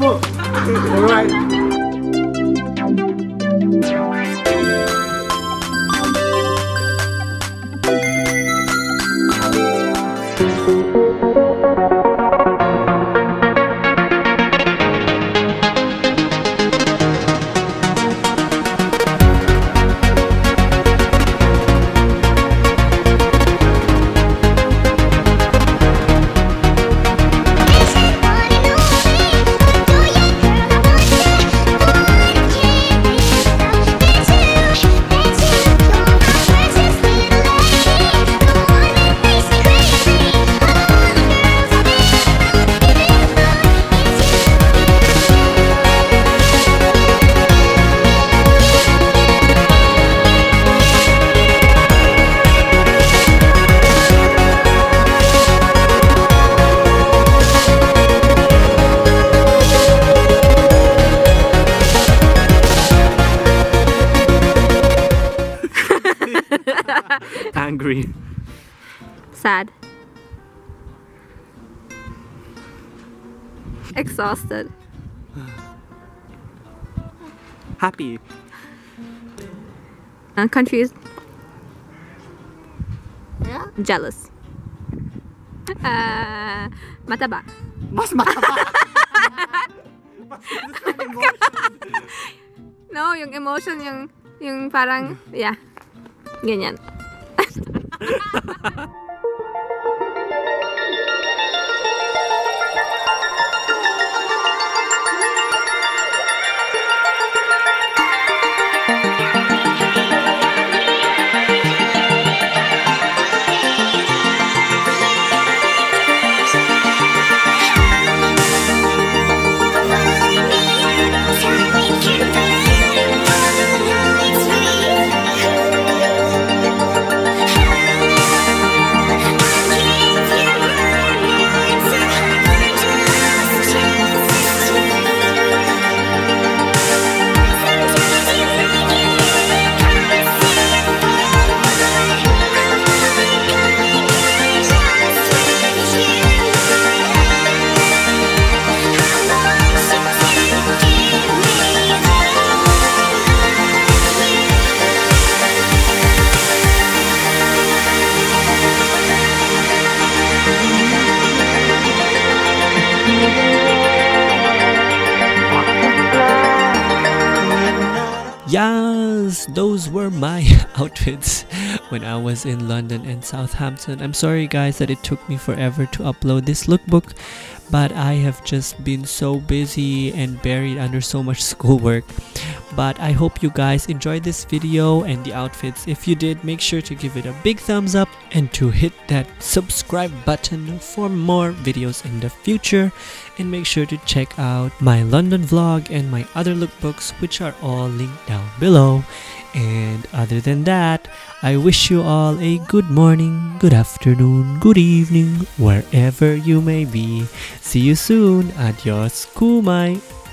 Alright. Angry. Sad. Exhausted. Happy. I'm confused. Yeah? Jealous. Mataba. Mas mataba. No, yung emotion yung parang yeah. Ganyan. Yes, those were my outfits when I was in London and Southampton. I'm sorry guys that it took me forever to upload this lookbook, but I have just been so busy and buried under so much schoolwork. But I hope you guys enjoyed this video and the outfits. If you did, make sure to give it a big thumbs up and to hit that subscribe button for more videos in the future. And make sure to check out my London vlog and my other lookbooks, which are all linked down below. And other than that, I wish you all a good morning, good afternoon, good evening, wherever you may be. See you soon. Adios, kumai.